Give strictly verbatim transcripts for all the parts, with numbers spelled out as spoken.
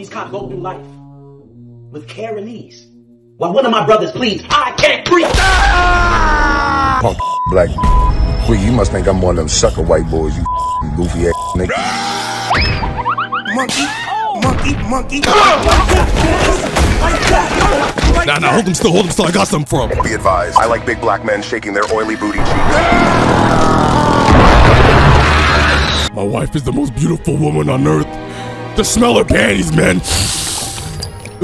These cops go through life with care and ease. While one of my brothers pleads, I can't breathe. Ah! Oh, black. Wait, you must think I'm one of them sucker white boys, you goofy ass nigga. Monkey, monkey, monkey. Nah, nah, hold him still, hold him still. I got something for him. Be advised, I like big black men shaking their oily booty cheeks. My wife is the most beautiful woman on earth. The smell of panties, man. What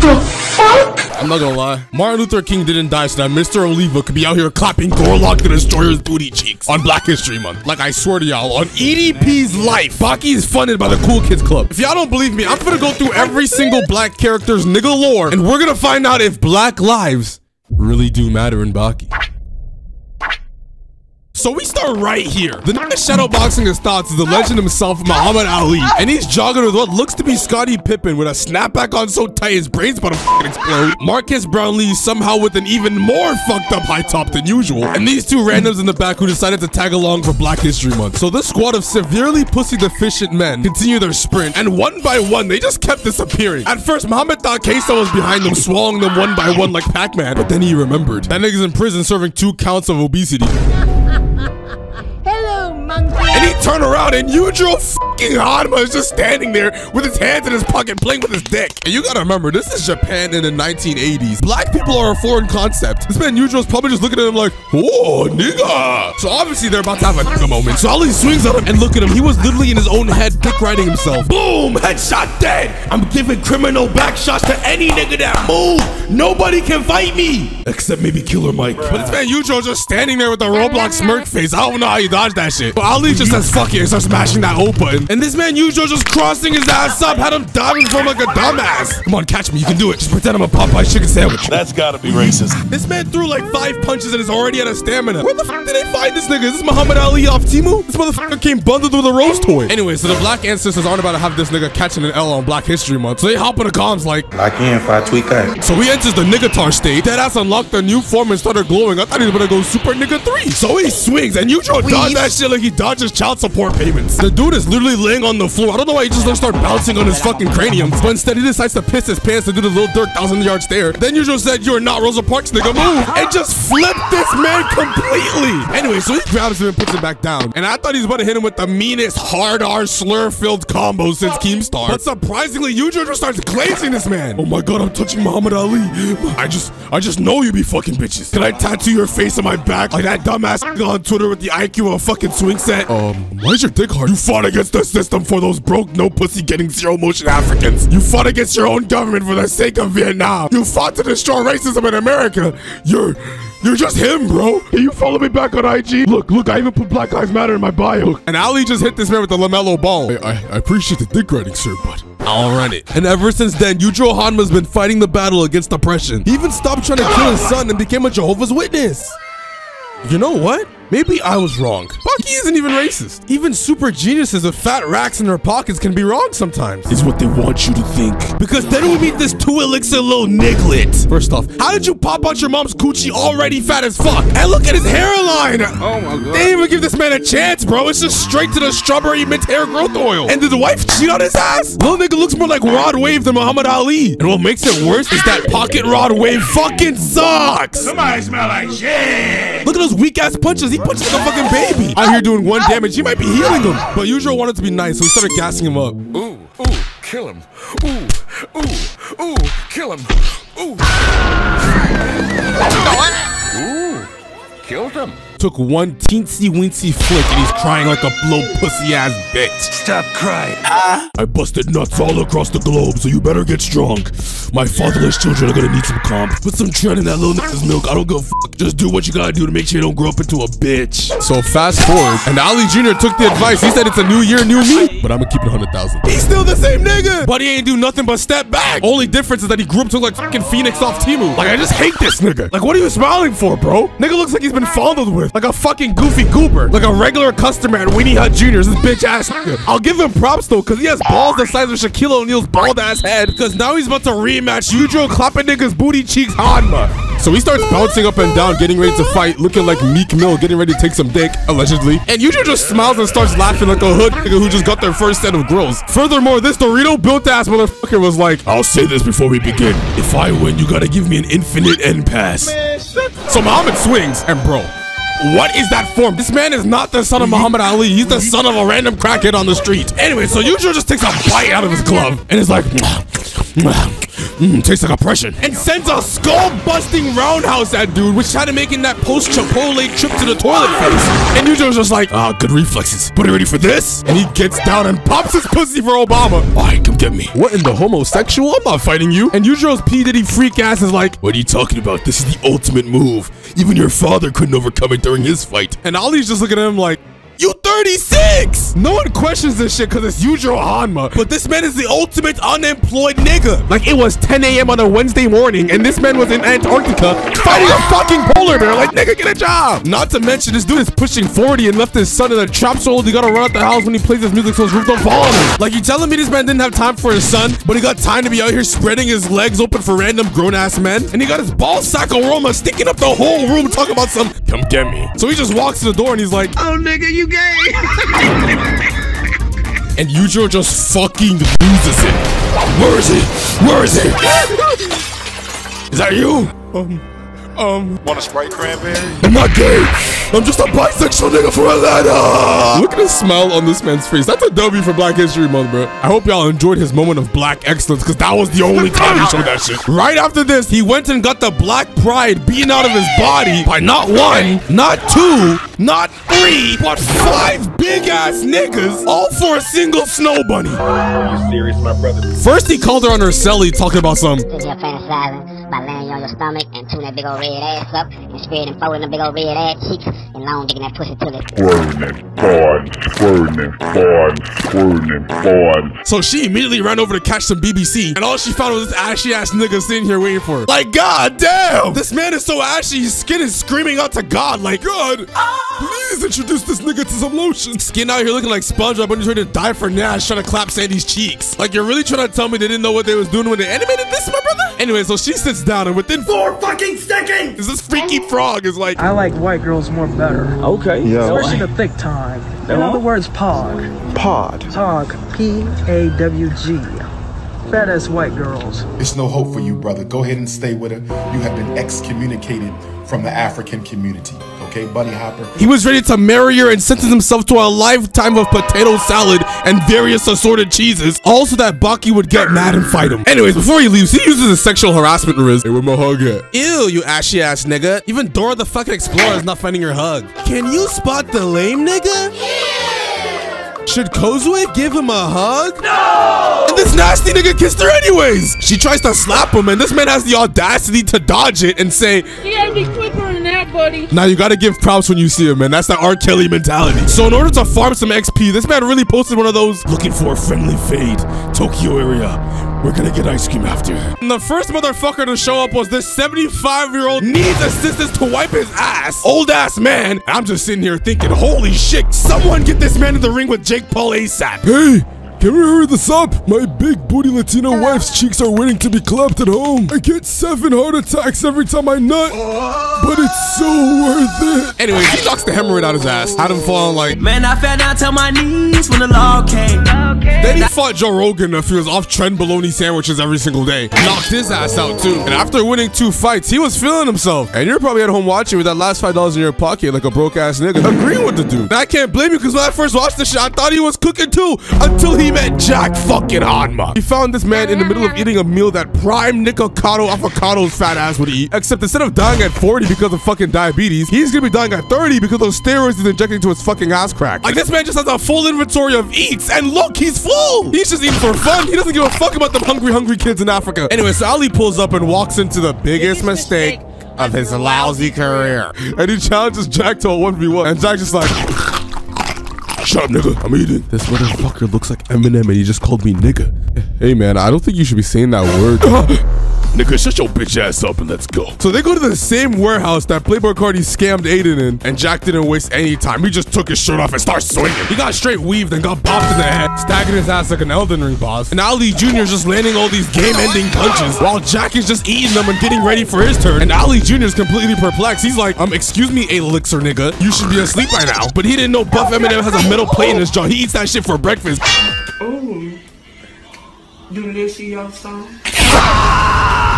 the fuck? I'm not gonna lie. Martin Luther King didn't die, so that Mister Oliva could be out here clapping Gorlock the Destroyer's booty cheeks on Black History Month. Like, I swear to y'all, on E D P's life, Baki is funded by the Cool Kids Club. If y'all don't believe me, I'm gonna go through every single black character's nigga lore, and we're gonna find out if black lives really do matter in Baki. So we start right here. The nigga shadowboxing his thoughts is the legend himself, Muhammad Ali. And he's jogging with what looks to be Scottie Pippen with a snapback on so tight his brain's about to fucking explode. Marcus Brownlee somehow with an even more fucked up high top than usual. And these two randoms in the back who decided to tag along for Black History Month. So this squad of severely pussy deficient men continue their sprint. And one by one, they just kept disappearing. At first, Muhammad thought Queso was behind them, swallowing them one by one like Pac-Man. But then he remembered. That nigga's in prison serving two counts of obesity. Hello, monkey. And he turned around and Yujiro fucking Hanma is just standing there with his hands in his pocket playing with his dick. And you gotta remember, this is Japan in the nineteen eighties. Black people are a foreign concept. This man Yujiro's probably just looking at him like, oh, nigga. So obviously they're about to have a nigga moment. So all he swings at him and look at him. He was literally in his own head dick riding himself. Boom, headshot dead. I'm giving criminal back shots to any nigga that move. Nobody can fight me. Except maybe Killer Mike. Bruh. But this man Yujiro just standing there with a Roblox smirk face. I don't know how you dodged that shit. But Ali just says fuck it and starts smashing that O button. And this man Yujiro just crossing his ass up, had him diving from like a dumbass. Come on, catch me, you can do it. Just pretend I'm a Popeye chicken sandwich. That's gotta be racist. This man threw like five punches and is already out of stamina. Where the fuck did they find this nigga? Is this Muhammad Ali off Timu? This motherfucker came bundled with a roast toy. Anyway, so the black ancestors aren't about to have this nigga catching an L on Black History Month. So they hop on the comms like, I can if I tweet that. So he enters the niggatar state. Deadass unlocked their new form and started glowing. I thought he was gonna go super nigga three. So he swings and Yujiro dodged that shit like he dodges child support payments. The dude is literally laying on the floor. I don't know why he just doesn't start bouncing on his fucking cranium. But instead, he decides to piss his pants and do the little dirt thousand yard stare. Then Yujiro said, "You are not Rosa Parks, nigga, move!" And just flipped this man completely. Anyway, so he grabs him and puts him back down. And I thought he was about to hit him with the meanest hard R slur filled combo since Keemstar. But surprisingly, Yujiro just starts glazing this man. Oh my god, I'm touching Muhammad Ali. I just, I just know you be fucking bitches. Can I tattoo your face on my back like that dumbass on Twitter with the I Q of a fucking swing set? Um, why is your dick hard? You fought against the system for those broke, no pussy getting zero motion Africans. You fought against your own government for the sake of Vietnam. You fought to destroy racism in America. You're, you're just him, bro. Can you follow me back on I G? Look, look, I even put Black Lives Matter in my bio. And Ali just hit this man with the LaMelo Ball. I, I, I appreciate the dick riding, sir, but I'll run it. And ever since then, Yujiro Hanma's been fighting the battle against oppression. He even stopped trying to kill his son and became a Jehovah's Witness. You know what? Maybe I was wrong. Baki isn't even racist. Even super geniuses with fat racks in their pockets can be wrong sometimes. It's what they want you to think. Because then we meet this two elixir little niglet. First off, how did you pop out your mom's coochie already fat as fuck? And look at his hairline. Oh my god. They didn't even give this man a chance, bro. It's just straight to the strawberry mint hair growth oil. And did the wife cheat on his ass? Little nigga looks more like Rod Wave than Muhammad Ali. And what makes it worse is that pocket Rod Wave fucking sucks. Somebody smell like shit. Look at those weak ass punches. He punches like a fucking baby. Out here doing one damage, he might be healing him. But Yujiro wanted to be nice, so he started gassing him up. Ooh, ooh, kill him. Ooh, ooh, ooh, kill him. Ooh. Ooh, killed him. Took one teensy weensy flick and he's crying like a blow pussy ass bitch. Stop crying. Ah. I busted nuts all across the globe, so you better get strong. My fatherless children are gonna need some comp. Put some tread in that little nigga's milk. I don't give a fuck. Just do what you gotta do to make sure you don't grow up into a bitch. So fast forward, and Ali Junior took the advice. He said it's a new year, new me. But I'm gonna keep it one hundred thousand. He's still the same nigga. But he ain't do nothing but step back. Only difference is that he grew up to like fucking Phoenix off Timu. Like, I just hate this nigga. Like, what are you smiling for, bro? Nigga looks like he's been fondled with. customers like a fucking goofy goober, like a regular customer at Weenie Hut Junior's, this bitch ass. I'll give him props though, cause he has balls the size of Shaquille O'Neal's bald ass head, cause now he's about to rematch Yujiro clapping niggas booty cheeks Hanma. So he starts bouncing up and down, getting ready to fight, looking like Meek Mill, getting ready to take some dick, allegedly. And Yujiro just smiles and starts laughing like a hood nigga who just got their first set of grills. Furthermore, this Dorito built ass motherfucker was like, I'll say this before we begin. If I win, you gotta give me an infinite end pass. Man, so Muhammad swings, and bro, what is that form? This man is not the son of Muhammad Ali. He's the son of a random crackhead on the street. Anyway, so Yujiro just takes a bite out of his glove and is like, mmm, tastes like oppression, and sends a skull-busting roundhouse at dude, which tried to make him that post-Chipotle trip to the toilet face. And Yujiro's just like, ah, oh, good reflexes. But are you ready for this? And he gets down and pops his pussy for Obama. All right, come get me. What in the homosexual? I'm not fighting you. And Yujiro's P. Diddy freak ass is like, what are you talking about? This is the ultimate move. Even your father couldn't overcome it during his fight. And Ali's just looking at him like, you thirty-six! No one questions this shit because it's Yujiro Hanma, but this man is the ultimate unemployed nigga. Like it was ten A M on a Wednesday morning and this man was in Antarctica fighting a fucking polar bear. Like, nigga, get a job. Not to mention this dude is pushing forty and left his son in a trap so old he gotta run out the house when he plays his music so his roof don't fall on him. Like, you telling me this man didn't have time for his son, but he got time to be out here spreading his legs open for random grown-ass men? And he got his ball sack aroma sticking up the whole room talking about some, come get me. So he just walks to the door and he's like, oh, nigga, you gay. And Yujiro just fucking loses it. Where is he? Where is he? Is that you? Um, um. Want a Sprite cranberry? I'm not gay. I'm just a bisexual nigga from Atlanta. Look at the smile on this man's face. That's a W for Black History Month, bro. I hope y'all enjoyed his moment of black excellence, because that was the only time he showed that shit. Right after this, he went and got the black pride beaten out of his body by not one, not two, not three, but five big-ass niggas, all for a single snow bunny. Are you serious, my brother? First, he called her on her celly, talking about some. Could you have fantasizing by laying you on your stomach and tuning that big old red ass up and spreading and folding the big old red ass cheeks and long digging that pussy till it. Burning, burn, burning, burn, burning, burn. So she immediately ran over to catch some B B C, and all she found was this ashy-ass nigga sitting here waiting for her. Like, god damn! This man is so ashy, his skin is screaming out to God, like, God, ah! Please introduce this nigga to some lotion. Skin out here looking like Spongebob when he's ready to die for Nash, trying to clap Sandy's cheeks. Like, you're really trying to tell me they didn't know what they was doing when they animated this, my brother? Anyway, so she sits down, and within four fucking seconds, this freaky frog is like, I like white girls more better. Okay. Yo. Especially the thick time. In other words, pog. Pod. Pog. P A W G. Badass white girls. It's no hope for you, brother. Go ahead and stay with her. You have been excommunicated from the African community. Okay, bunny hopper. He was ready to marry her and sentence himself to a lifetime of potato salad and various assorted cheeses, all so that Baki would get mad and fight him. Anyways, before he leaves, he uses a sexual harassment risk. Hey, where my hug at? Ew, you ashy ass nigga. Even Dora the fucking Explorer is not finding her hug. Can you spot the lame nigga? Yeah. Should Kozue give him a hug? No! And this nasty nigga kissed her anyways. She tries to slap him, and this man has the audacity to dodge it and say, you gotta be quicker than that, buddy. Now you gotta give props when you see him, man. That's the R. Kelly mentality. So in order to farm some X P, this man really posted one of those, looking for a friendly fade, Tokyo area. We're gonna get ice cream after. And the first motherfucker to show up was this seventy-five-year-old needs assistance to wipe his ass. Old ass man. And I'm just sitting here thinking, holy shit, someone get this man in the ring with Jake Paul ASAP. Hey. Can we hurry this up? My big booty Latino wife's cheeks are waiting to be clapped at home. I get seven heart attacks every time I nut, but it's so worth it. Anyways, he knocks the hemorrhoid out his ass. Had him falling like, man, I fell down to my knees when the law came. Then he fought Joe Rogan if he was off trend bologna sandwiches every single day. Knocked his ass out too. And after winning two fights, he was feeling himself. And you're probably at home watching with that last five dollars in your pocket like a broke ass nigga. Agreeing with the dude. And I can't blame you, because when I first watched this shit, I thought he was cooking too, until he met Jack fucking Hanma. He found this man in the middle of eating a meal that prime Nikocado Avocado's fat ass would eat, except instead of dying at forty because of fucking diabetes, he's gonna be dying at thirty because those steroids he's injecting to his fucking ass crack. Like, this man just has a full inventory of eats, and look, he's full. He's just eating for fun. He doesn't give a fuck about them hungry, hungry kids in Africa. Anyway, so Ali pulls up and walks into the biggest mistake of his lousy career. And he challenges Jack to a one v one, and Jack's just like, shut up, nigga. I'm eating. This motherfucker looks like Eminem, and he just called me nigga. Hey, man, I don't think you should be saying that word. Nigga, shut your bitch ass up and let's go. So they go to the same warehouse that Playboy Carti scammed Aiden in, and Jack didn't waste any time. He just took his shirt off and started swinging. He got straight weaved and got bopped in the head, stacking his ass like an Elden Ring boss. And Ali Junior is just landing all these game-ending punches while Jack is just eating them and getting ready for his turn. And Ali Junior is completely perplexed. He's like, um, excuse me, Elixir nigga, you should be asleep by now. But he didn't know Buff Eminem has a metal plate in his jaw. He eats that shit for breakfast. Ooh, delicious song.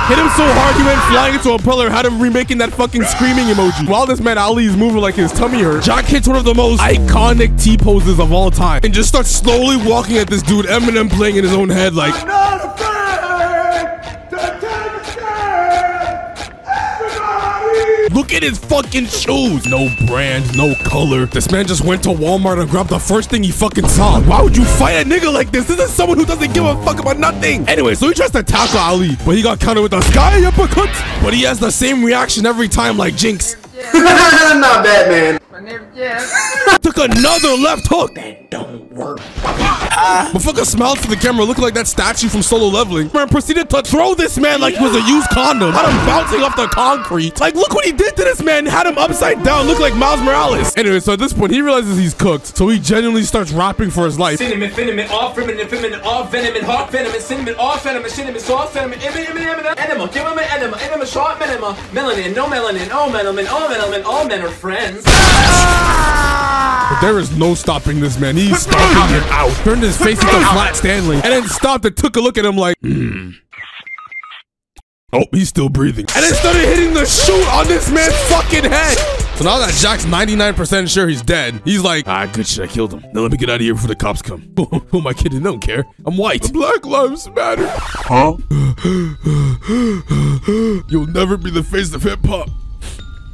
Hit him so hard he went flying into a pillar, had him remaking that fucking screaming emoji. While this man Ali is moving like his tummy hurt, Jack hits one of the most iconic T poses of all time and just starts slowly walking at this dude, Eminem playing in his own head like, I'm not afraid to take care, everybody. Look at his fucking shoes. No brand, no color. This man just went to Walmart and grabbed the first thing he fucking saw. Why would you fight a nigga like this? This is someone who doesn't give a fuck about nothing. Anyway, so he tries to tackle Ali, but he got countered with a sky uppercut. But he has the same reaction every time, like Jinx. I'm not Batman. Took another left hook. That don't work. Motherfucker smiled for the camera, looking like that statue from Solo Leveling. Man proceeded to throw this man like he was a used condom. Had him bouncing off the concrete. Like, look what he did to this man. Had him upside down, looked like Miles Morales. Anyway, so at this point, he realizes he's cooked. So he genuinely starts rapping for his life. Cinnamon, venom, all feminine, feminine, all venom, and heart venom, and cinnamon, all venom, and cinnamon, soft venom, enema, give him an enema, enema, short enema, melanin, no melanin, all melanin, all melanin, all men are friends. But there is no stopping this man. He's stomping him out. Turned his face into Flat Stanley and then stopped and took a look at him like, hmm. Oh, he's still breathing. And then started hitting the shoot on this man's fucking head. So now that Jack's ninety-nine percent sure he's dead, he's like, ah, good shit, I killed him. Now let me get out of here before the cops come. Who am I kidding? I don't care. I'm white. Black lives matter. Huh? You'll never be the face of hip hop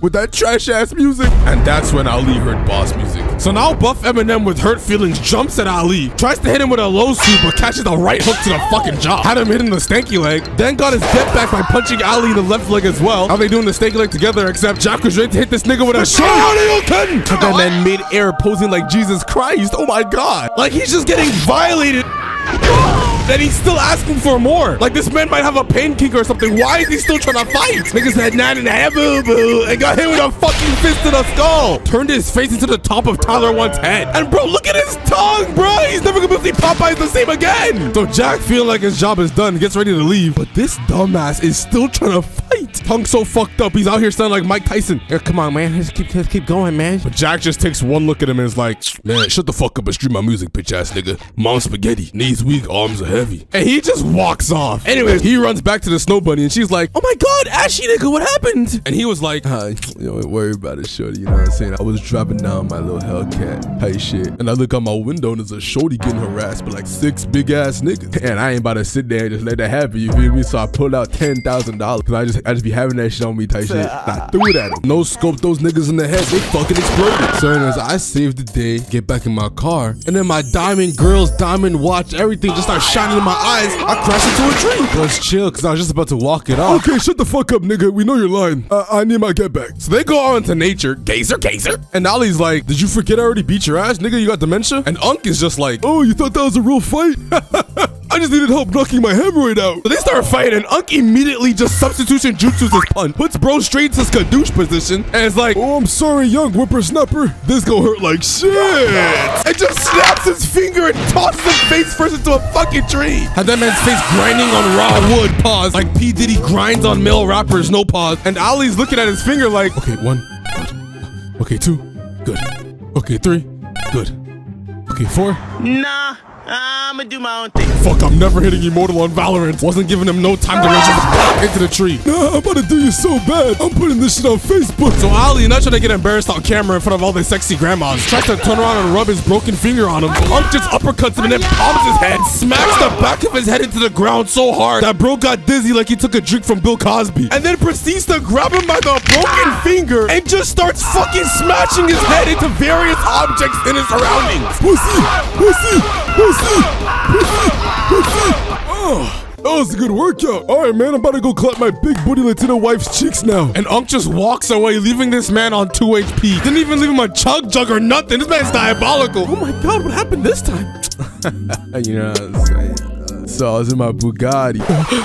with that trash ass music. And that's when Ali heard boss music. So now Buff Eminem with hurt feelings jumps at Ali, tries to hit him with a low sweep, but catches a right hook to the fucking jaw. Had him hitting the stanky leg, then got his get back by punching Ali in the left leg as well. How they doing the stanky leg together, except Jack was ready to hit this nigga with a shuriken. Took that man mid-air posing like Jesus Christ. Oh my God. Like he's just getting violated. Then he's still asking for more. Like this man might have a pain kick or something. Why is he still trying to fight? Niggas had nine and a half boo boo and got hit with a fucking fist to the skull. Turned his face into the top of Tyler One's head. And bro, look at his tongue, bro. He's never gonna see Popeye the same again. So Jack feeling like his job is done, gets ready to leave. But this dumbass is still trying to fight. Tongue so fucked up, he's out here sounding like Mike Tyson. Yeah, come on, man. Just keep, just keep going, man. But Jack just takes one look at him and is like, man, shut the fuck up and stream my music, bitch ass nigga. Mom spaghetti, knees weak, arms ahead. Heavy. And he just walks off. Anyways, he runs back to the snow bunny and she's like, oh my God, Ashy nigga, what happened? And he was like, hi, you don't worry about it, shorty. You know what I'm saying? I was driving down my little Hellcat, hey shit. And I look out my window and there's a shorty getting harassed by like six big ass niggas. And I ain't about to sit there and just let that happen, you feel me? So I pulled out ten thousand dollars because I just, I just be having that shit on me type shit. And I threw it at him. No scope those niggas in the head. They fucking exploded. So anyways, I saved the day, get back in my car. And then my diamond girls, diamond watch, everything just started shining in my eyes. I crashed into a tree. It was chill because I was just about to walk it off. Okay, shut the fuck up, nigga. We know you're lying. Uh, I need my get back. So they go on to nature. Gazer, gazer. And Ali's like, did you forget I already beat your ass, nigga? You got dementia? And Unk is just like, oh, you thought that was a real fight? I just needed help knocking my hemorrhoid out. So they start fighting and Unk immediately just substitution jutsus his punch. Puts bro straight to his kadoosh position and it's like, oh, I'm sorry, young whippersnapper. This gonna hurt like shit. And just snaps his finger and tosses him face first into a fucking tree. Had that man's face grinding on raw wood, pause. Like P. Diddy grinds on male rappers, no pause. And Ali's looking at his finger like, okay, one, good. Okay, two, good. Okay, three, good. Okay, four. Nah. I'ma do my own thing. Fuck, I'm never hitting Immortal on Valorant. Wasn't giving him no time to ah! Into the tree. Nah, I'm about to do you so bad. I'm putting this shit on Facebook. So Ali, not trying to get embarrassed on camera in front of all the sexy grandmas, tries to turn around and rub his broken finger on him. Unk just uppercuts him and then palms his head, smacks the back of his head into the ground so hard that bro got dizzy like he took a drink from Bill Cosby. And then proceeds to grab him by the broken finger and just starts fucking smashing his head into various objects in his surroundings. Pussy, pussy, pussy. Oh, that was a good workout. All right, man, I'm about to go clap my big booty Latina wife's cheeks now. And Unk just walks away, leaving this man on two H P. Didn't even leave him a chug jug or nothing. This man's diabolical. Oh my God, what happened this time? You know what I'm saying? So I was in my Bugatti.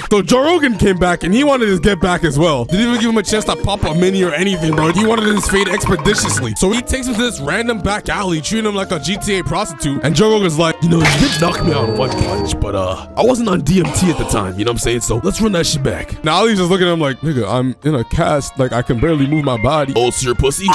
So Joe Rogan came back and he wanted his get back as well. Didn't even give him a chance to pop a mini or anything, bro. He wanted his fade expeditiously. So he takes him to this random back alley, treating him like a G T A prostitute. And Joe Rogan's like, you know, you did knock me out one punch, but uh, I wasn't on D M T at the time. You know what I'm saying? So let's run that shit back. Now Ali's just looking at him like, nigga, I'm in a cast. Like I can barely move my body. Oh, so your pussy?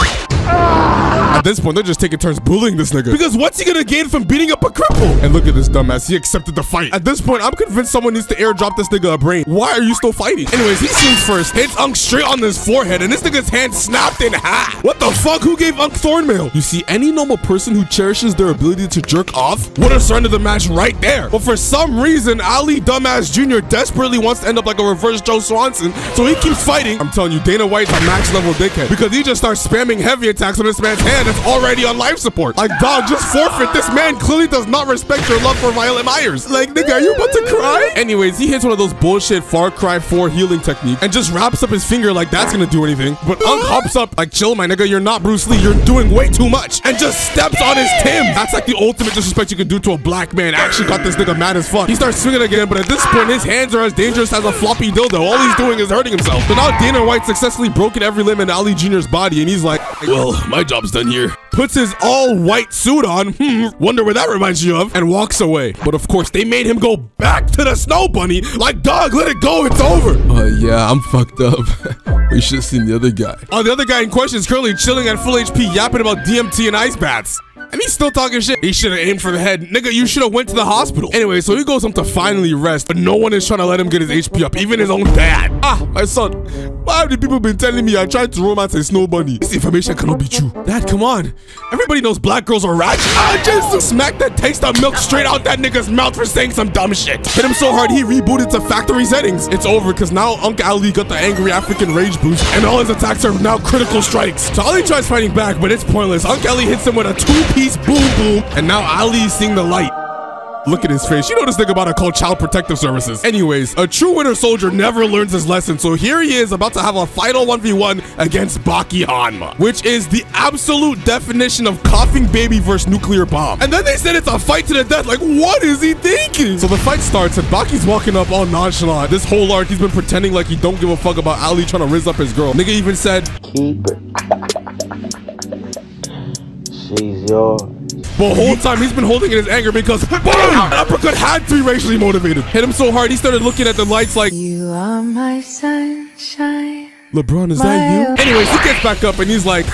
At this point, they're just taking turns bullying this nigga. Because what's he gonna gain from beating up a cripple? And look at this dumbass. He accepted the fight. At this point, I'm convinced someone needs to airdrop this nigga a brain. Why are you still fighting? Anyways, he shoots first. Hits Unk straight on his forehead, and this nigga's hand snapped in half. What the fuck? Who gave Unk thorn mail? You see, any normal person who cherishes their ability to jerk off would have surrendered the match right there. But for some reason, Ali Dumbass Junior desperately wants to end up like a reverse Joe Swanson, so he keeps fighting. I'm telling you, Dana White's a max level dickhead because he just starts spamming heavy attacks on this man's hand that's already on life support. Like, dog, just forfeit. This man clearly does not respect your love for Violet Myers. Like, nigga, are you about to cry? Anyways, he hits one of those bullshit Far Cry four healing technique and just wraps up his finger like that's gonna do anything. But Unk hops up like, chill, my nigga, you're not Bruce Lee. You're doing way too much. And just steps on his Tim. That's like the ultimate disrespect you can do to a black man. Actually got this nigga mad as fuck. He starts swinging again, but at this point, his hands are as dangerous as a floppy dildo. All he's doing is hurting himself. So now Dana White successfully broken every limb in Ali Junior's body, and he's like, well, my job's done here. Puts his all-white suit on, hmm, wonder what that reminds you of, and walks away. But of course, they made him go back to the snow bunny. Like, dog, let it go, it's over. Uh, yeah, I'm fucked up. We should've seen the other guy. Oh, uh, the other guy in question is currently chilling at full H P, yapping about D M T and ice baths. And he's still talking shit. He should have aimed for the head. Nigga, you should have went to the hospital. Anyway, so he goes home to finally rest, but no one is trying to let him get his H P up, even his own dad. Ah, my son, why have the people been telling me I tried to romance a snow bunny? This information cannot be true. Dad, come on. Everybody knows black girls are ratchet. I just smacked that taste of milk straight out that nigga's mouth for saying some dumb shit. Hit him so hard, he rebooted to factory settings. It's over, because now Uncle Ali got the angry African rage boost, and all his attacks are now critical strikes. So Ali tries fighting back, but it's pointless. Uncle Ali hits him with a two-piece boom boom, and now Ali's seeing the light. Look at his face. You know this thing about to call Child Protective Services. Anyways, a true winter soldier never learns his lesson, so here he is about to have a final one v one against Baki Hanma, which is the absolute definition of coughing baby versus nuclear bomb. And then they said it's a fight to the death. Like, what is he thinking? So the fight starts, and Baki's walking up all nonchalant. This whole arc, he's been pretending like he don't give a fuck about Ali trying to rizz up his girl. Nigga even said, keep it. Jeez, yo. The whole time he's been holding in his anger because boom! An uppercut had to be racially motivated. Hit him so hard he started looking at the lights like, you are my sunshine. LeBron, is my that you? Anyways, he gets back up and he's like,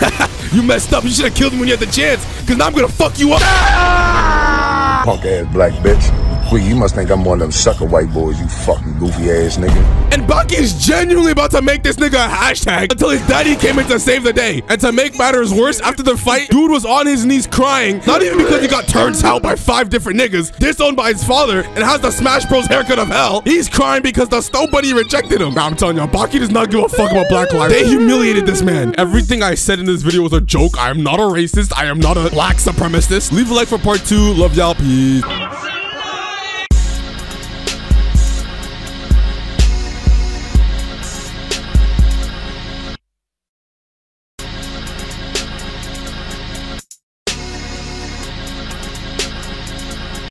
you messed up. You should have killed me when you had the chance, because now I'm gonna fuck you up. Punk ass black bitch. You must think I'm one of them sucker white boys, you fucking goofy ass nigga. And Baki's genuinely about to make this nigga a hashtag until his daddy came in to save the day. And to make matters worse, after the fight, dude was on his knees crying, not even because he got turns out by five different niggas, disowned by his father, and has the Smash Bros haircut of hell. He's crying because the snow bunny rejected him. Now I'm telling y'all, Baki does not give a fuck about black lives. They humiliated this man. Everything I said in this video was a joke. I am not a racist. I am not a black supremacist. Leave a like for part two. Love y'all. Peace.